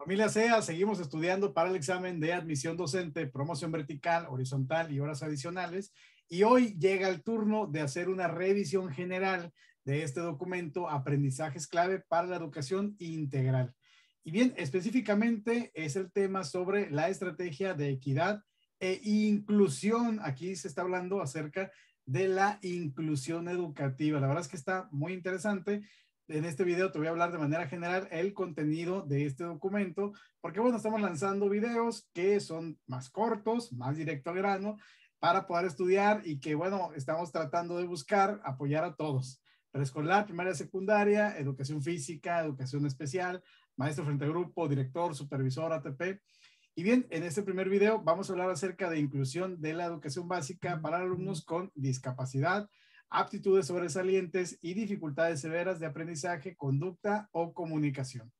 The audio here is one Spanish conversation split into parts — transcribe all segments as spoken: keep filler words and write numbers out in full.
Familia C E A A, seguimos estudiando para el examen de admisión docente, promoción vertical, horizontal y horas adicionales. Y hoy llega el turno de hacer una revisión general de este documento, Aprendizajes Clave para la Educación Integral. Y bien, específicamente es el tema sobre la estrategia de equidad e inclusión. Aquí se está hablando acerca de la inclusión educativa. La verdad es que está muy interesante. En este video te voy a hablar de manera general el contenido de este documento, porque bueno, estamos lanzando videos que son más cortos, más directo al grano, para poder estudiar y que bueno, estamos tratando de buscar apoyar a todos. Preescolar, primaria, secundaria, educación física, educación especial, maestro frente a grupo, director, supervisor, A T P. Y bien, en este primer video vamos a hablar acerca de inclusión de la educación básica para alumnos con discapacidad, aptitudes sobresalientes y dificultades severas de aprendizaje, conducta o comunicación.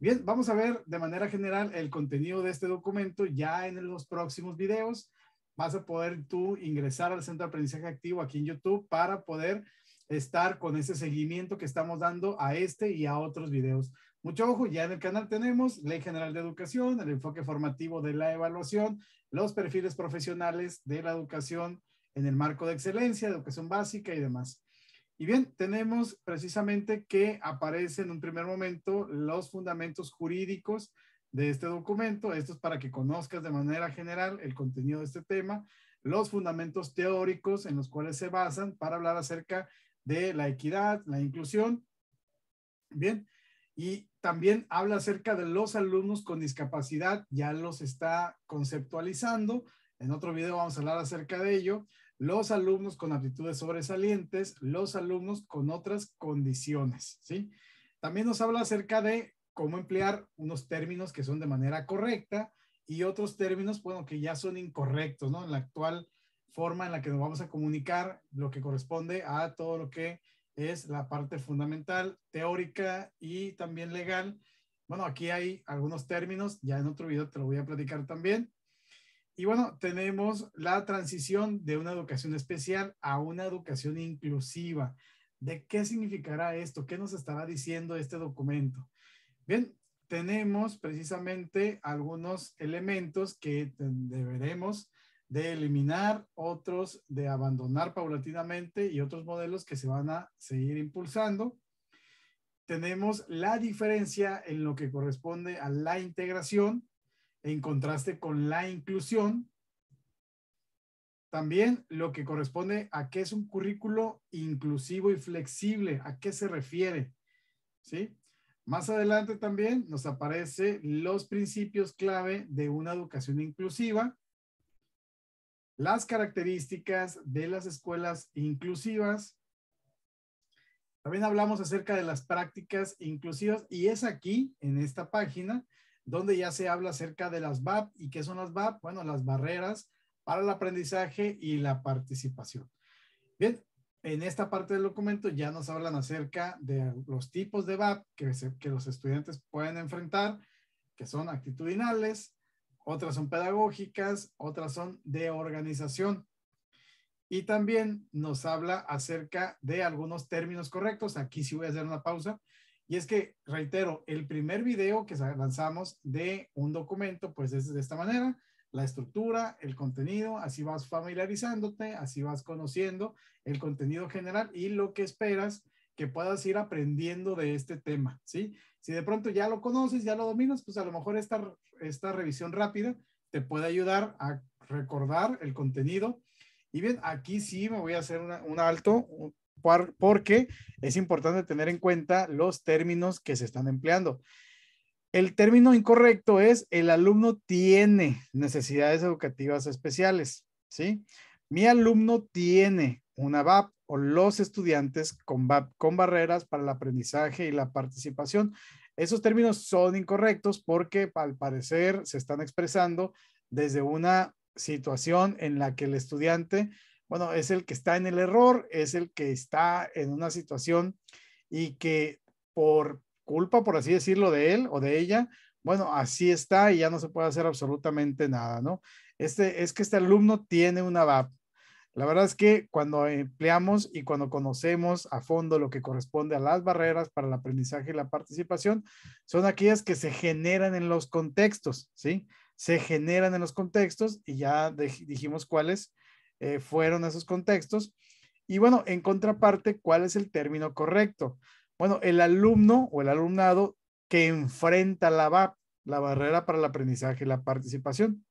Bien, vamos a ver de manera general el contenido de este documento ya en los próximos videos. Vas a poder tú ingresar al Centro de Aprendizaje Activo aquí en YouTube para poder estar con ese seguimiento que estamos dando a este y a otros videos. Mucho ojo, ya en el canal tenemos Ley General de Educación, el enfoque formativo de la evaluación, los perfiles profesionales de la educación en el marco de excelencia, educación básica y demás. Y bien, tenemos precisamente que aparece en un primer momento los fundamentos jurídicos de este documento. Esto es para que conozcas de manera general el contenido de este tema, los fundamentos teóricos en los cuales se basan para hablar acerca de la equidad, la inclusión. Bien, y también habla acerca de los alumnos con discapacidad, ya los está conceptualizando. En otro video vamos a hablar acerca de ello. Los alumnos con aptitudes sobresalientes, los alumnos con otras condiciones, ¿sí? También nos habla acerca de cómo emplear unos términos que son de manera correcta y otros términos, bueno, que ya son incorrectos, ¿no? En la actual forma en la que nos vamos a comunicar lo que corresponde a todo lo que es la parte fundamental, teórica y también legal. Bueno, aquí hay algunos términos, ya en otro video te lo voy a platicar también. Y bueno, tenemos la transición de una educación especial a una educación inclusiva. ¿De qué significará esto? ¿Qué nos estará diciendo este documento? Bien, tenemos precisamente algunos elementos que deberemos de eliminar, otros de abandonar paulatinamente y otros modelos que se van a seguir impulsando. Tenemos la diferencia en lo que corresponde a la integración en contraste con la inclusión. También lo que corresponde a qué es un currículo inclusivo y flexible, a qué se refiere, ¿sí? Más adelante también nos aparecen los principios clave de una educación inclusiva, las características de las escuelas inclusivas. También hablamos acerca de las prácticas inclusivas y es aquí, en esta página, donde ya se habla acerca de las B A P. ¿Y qué son las B A P? Bueno, las barreras para el aprendizaje y la participación. Bien, en esta parte del documento ya nos hablan acerca de los tipos de B A P que, se, que los estudiantes pueden enfrentar, que son actitudinales, otras son pedagógicas, otras son de organización. Y también nos habla acerca de algunos términos correctos. Aquí sí voy a hacer una pausa. Y es que, reitero, el primer video que lanzamos de un documento, pues es de esta manera. La estructura, el contenido, así vas familiarizándote, así vas conociendo el contenido general y lo que esperas que puedas ir aprendiendo de este tema, ¿sí? Si de pronto ya lo conoces, ya lo dominas, pues a lo mejor esta, esta revisión rápida te puede ayudar a recordar el contenido. Y bien, aquí sí me voy a hacer una, un alto porque es importante tener en cuenta los términos que se están empleando. El término incorrecto es el alumno tiene necesidades educativas especiales, ¿sí? Mi alumno tiene una B A P. O los estudiantes con, con barreras para el aprendizaje y la participación. Esos términos son incorrectos porque al parecer se están expresando desde una situación en la que el estudiante, bueno, es el que está en el error, es el que está en una situación y que por culpa, por así decirlo, de él o de ella, bueno, así está y ya no se puede hacer absolutamente nada, ¿no? Este, es que este alumno tiene una B A P. La verdad es que cuando empleamos y cuando conocemos a fondo lo que corresponde a las barreras para el aprendizaje y la participación, son aquellas que se generan en los contextos, ¿sí? Se generan en los contextos y ya dijimos cuáles eh, fueron esos contextos. Y bueno, en contraparte, ¿cuál es el término correcto? Bueno, el alumno o el alumnado que enfrenta la B A P, la barrera para el aprendizaje y la participación.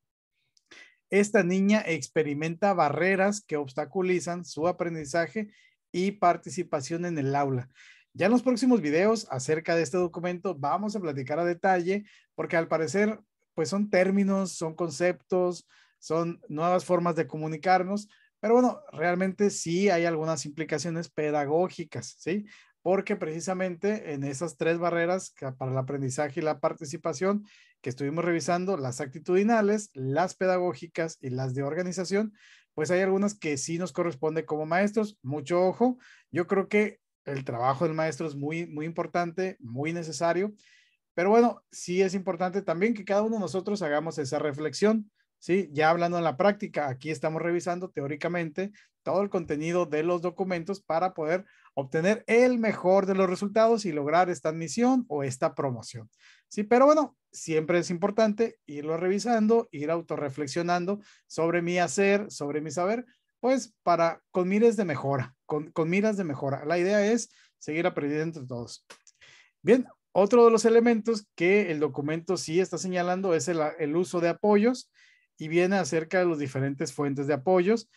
Esta niña experimenta barreras que obstaculizan su aprendizaje y participación en el aula. Ya en los próximos videos acerca de este documento vamos a platicar a detalle porque al parecer pues son términos, son conceptos, son nuevas formas de comunicarnos, pero bueno, realmente sí hay algunas implicaciones pedagógicas, ¿sí? Porque precisamente en esas tres barreras para el aprendizaje y la participación que estuvimos revisando, las actitudinales, las pedagógicas y las de organización, pues hay algunas que sí nos corresponde como maestros. Mucho ojo, yo creo que el trabajo del maestro es muy, muy importante, muy necesario, pero bueno, sí es importante también que cada uno de nosotros hagamos esa reflexión, ¿sí? Ya hablando en la práctica, aquí estamos revisando teóricamente todo el contenido de los documentos para poder obtener el mejor de los resultados y lograr esta admisión o esta promoción. Sí, pero bueno, siempre es importante irlo revisando, ir autorreflexionando sobre mi hacer, sobre mi saber, pues para con miras de mejora, con, con miras de mejora. La idea es seguir aprendiendo entre todos. Bien, otro de los elementos que el documento sí está señalando es el, el uso de apoyos y viene acerca de las diferentes fuentes de apoyos.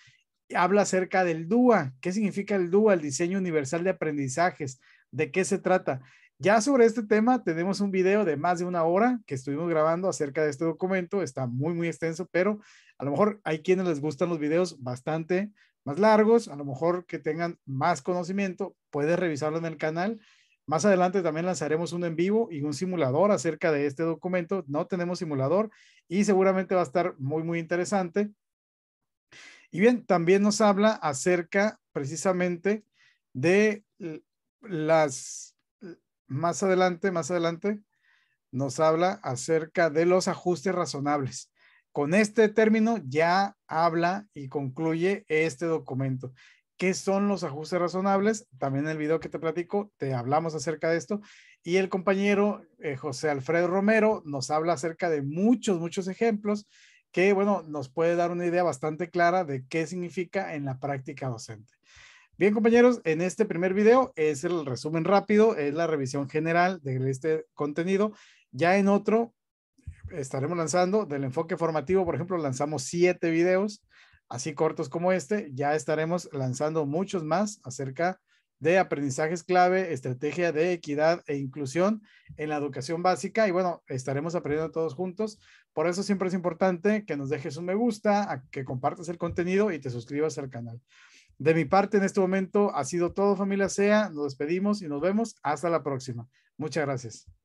Habla acerca del D U A. ¿Qué significa el D U A? El Diseño Universal de Aprendizajes. ¿De qué se trata? Ya sobre este tema tenemos un video de más de una hora que estuvimos grabando acerca de este documento. Está muy, muy extenso, pero a lo mejor hay quienes les gustan los videos bastante más largos. A lo mejor que tengan más conocimiento, puedes revisarlo en el canal. Más adelante también lanzaremos un en vivo y un simulador acerca de este documento. No tenemos simulador y seguramente va a estar muy, muy interesante. Y bien, también nos habla acerca precisamente de las, más adelante, más adelante, nos habla acerca de los ajustes razonables. Con este término ya habla y concluye este documento. ¿Qué son los ajustes razonables? También en el video que te platico, te hablamos acerca de esto. Y el compañero eh, José Alfredo Romero nos habla acerca de muchos, muchos ejemplos que, bueno, nos puede dar una idea bastante clara de qué significa en la práctica docente. Bien, compañeros, en este primer video es el resumen rápido, es la revisión general de este contenido. Ya en otro estaremos lanzando del enfoque formativo, por ejemplo, lanzamos siete videos, así cortos como este. Ya estaremos lanzando muchos más acerca de aprendizajes clave, estrategia de equidad e inclusión en la educación básica. Y bueno, estaremos aprendiendo todos juntos. Por eso siempre es importante que nos dejes un me gusta, que compartas el contenido y te suscribas al canal. De mi parte, en este momento ha sido todo, familia C E A A. Nos despedimos y nos vemos hasta la próxima. Muchas gracias.